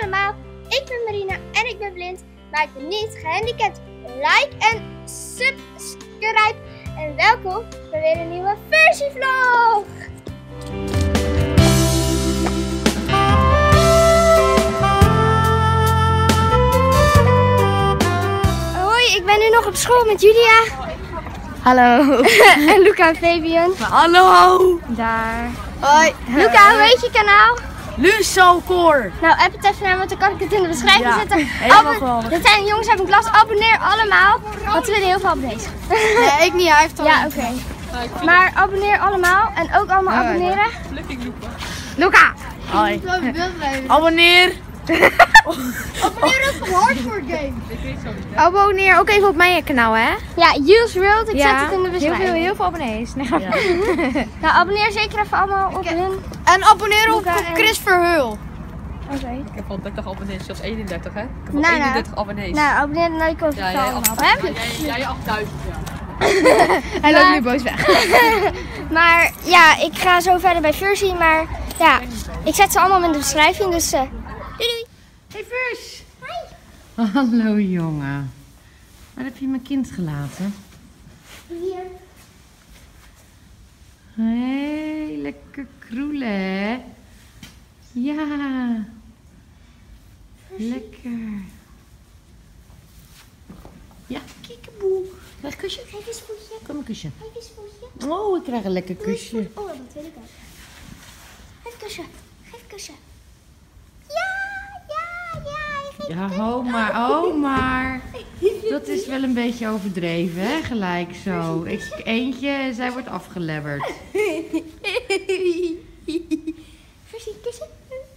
allemaal, ik ben Marina en ik ben blind, maar ik ben niet gehandicapt. Like en subscribe en welkom bij weer een nieuwe Furzey vlog! Hoi, ik ben nu nog op school met Julia. Hallo. En Luca en Fabian. Hallo. Daar. Hoi. Luca, hoe heet je kanaal? Lusso-core. Nou, app het even naar, want dan kan ik het in de beschrijving zetten. Dit zijn jongens uit mijn klas. Abonneer allemaal, want we zijn heel veel bezig. Nee, ik niet. Hij heeft al. Ja, oké. Maar abonneer allemaal en ook allemaal abonneren. Gelukkig Luca. Luca. Hoi. Abonneer. Abonneer ook op Hardcore Game. Abonneer ook even op mijn kanaal, hè? Ja, Youth World. Ik zet het in de beschrijving. Heel veel abonnees. Nee, nou, abonneer zeker even allemaal op hun. En abonneer op Chris Verheul. Oké. Ik heb al 30 abonnees, zelfs 31, hè? Ik heb al 31 abonnees. Nou, abonneer naar je kanaal. Ja, jij 8000. Hij loopt nu boos weg. Maar ja, ik ga zo verder bij Furzey, maar ja, ik zet ze allemaal in de beschrijving, dus doei doei. Hey Furs. Hi. Hallo jongen. Waar heb je mijn kind gelaten? Hier. Hey, lekker kroelen, hè? Ja. Lekker. Ja, kiekeboe. Krijg een kusje? Krijg eens voetje. Kom een kusje. Krijg eens voetje. Oh, ik krijg een lekker kusje. Oh, dat wil ik ook. Geef kusje. Geef kusje. Ja, ho maar. Dat is wel een beetje overdreven, hè? Gelijk zo. Ik eentje, zij wordt afgelebberd. Furzey, kussen.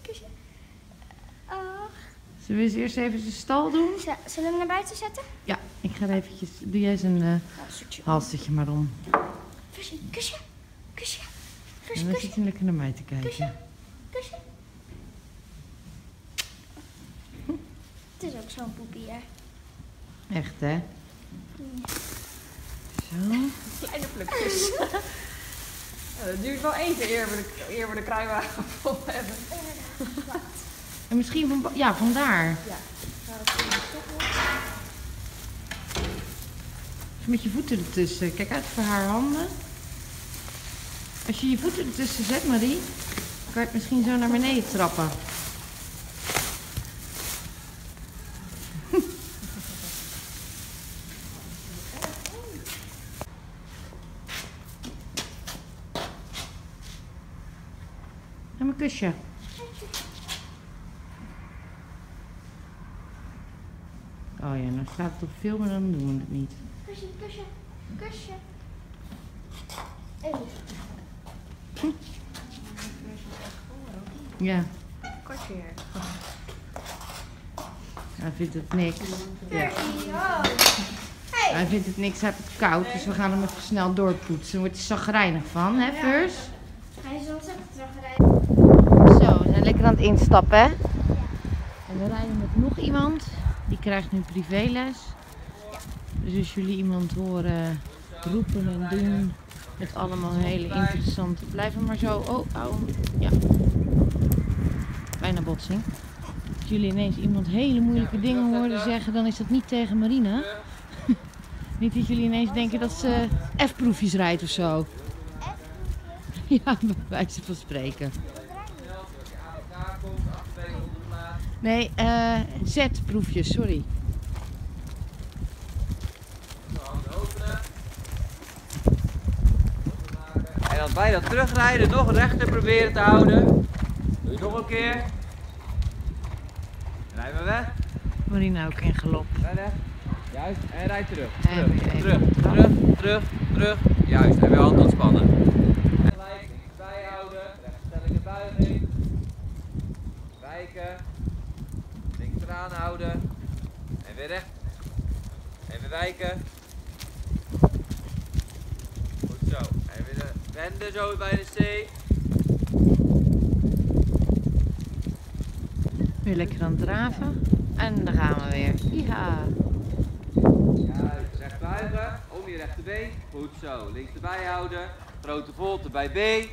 Kussen. Oh. Zullen we eens eerst even zijn stal doen? Zullen we hem naar buiten zetten? Ja, ik ga eventjes... Doe jij zijn halstertje maar om. Furzey, kussen. Kussen. En dan zit hij lekker naar mij te kijken. Kussen. Kussen. Het is ook zo'n poepie, hè? Echt, hè? Zo. Kleine plukjes. Dat duurt wel even eer we de kruiwagen vol hebben. En misschien van, ja, vandaar. Ja. Dus met je voeten ertussen. Kijk uit voor haar handen. Als je je voeten ertussen zet, Marie, kan je het misschien zo naar beneden trappen. Kusje. Oh ja, nou staat het op veel, maar dan doen we het niet. Kusje, kusje, kusje. Ja. Kortje. Hij vindt het niks. Ja. Hij vindt het niks, hij heeft het koud, dus we gaan hem even snel doorpoetsen. Dan wordt hij chagrijnig van, hè, Furs? Hij is ontzettend chagrijnig. Zo, we zijn lekker aan het instappen, hè? Ja. En we rijden met nog iemand. Die krijgt nu privéles. Ja. Dus als jullie iemand horen roepen en doen met allemaal hele interessante... Blijven maar zo... Oh, au. Ja. Bijna botsing. Als jullie ineens iemand hele moeilijke dingen horen zeggen, dan is dat niet tegen Marina. Niet dat jullie ineens denken dat ze F-proefjes rijdt of zo. F-proefjes? Ja, bij wijze van spreken. Nee, Z-proefjes, sorry. En dan bij dat terugrijden nog rechter proberen te houden. Doe het nog een keer. Rij maar weg. Marina ook in galop. Juist, en rijd terug. Terug. Juist, en weer hand ontspannen. En gelijk bijhouden, rechtstellende buiging. Wijken. Aanhouden en weer recht. Even wijken. Goed zo. En weer wenden zo bij de C. Weer lekker aan het draven. En daar gaan we weer. Ja. Juist, recht buigen. Om je rechterbeen. Goed zo. Links erbij houden. Grote volte bij B.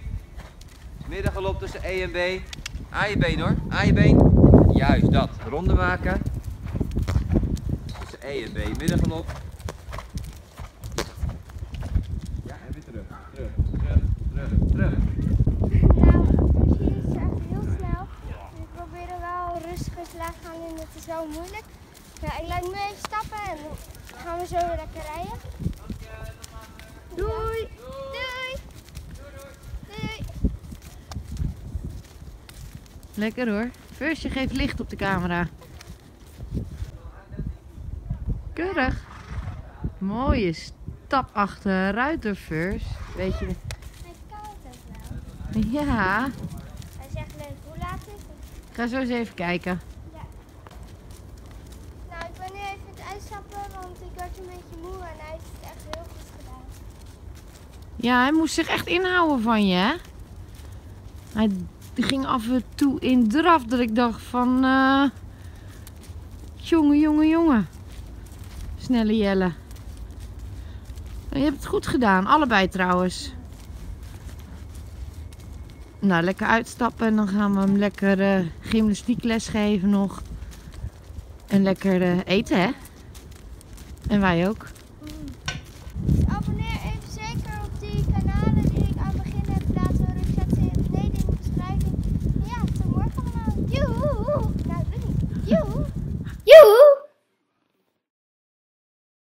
Middengalop tussen E en B. Aan je been hoor. Aan je been. juist dat ronde maken. Tussen E en B middengelop. Ja, en weer terug. Terug. Nou, misschien is het echt heel snel. We proberen wel rustig te laten gaan en het is wel moeilijk. Nou, ik laat nu even stappen en dan gaan we zo weer lekker rijden. Doei! Lekker hoor. Furzey geeft licht op de camera. Keurig. Mooie stap achteruit door Furzey. Weet je? Hij kan het ook wel. Ja. Hij is echt leuk. Hoe laat is het? Ik ga zo eens even kijken. Ja. Nou, ik ben nu even aan het uitstappen, want ik werd een beetje moe en hij heeft het echt heel goed gedaan. Ja, hij moest zich echt inhouden van je, hè? Hij ging af en toe in draf dat ik dacht van jongen. Snelle Jelle. Je hebt het goed gedaan, allebei trouwens. Nou, lekker uitstappen en dan gaan we hem lekker gymnastiekles geven nog. En lekker eten, hè? En wij ook.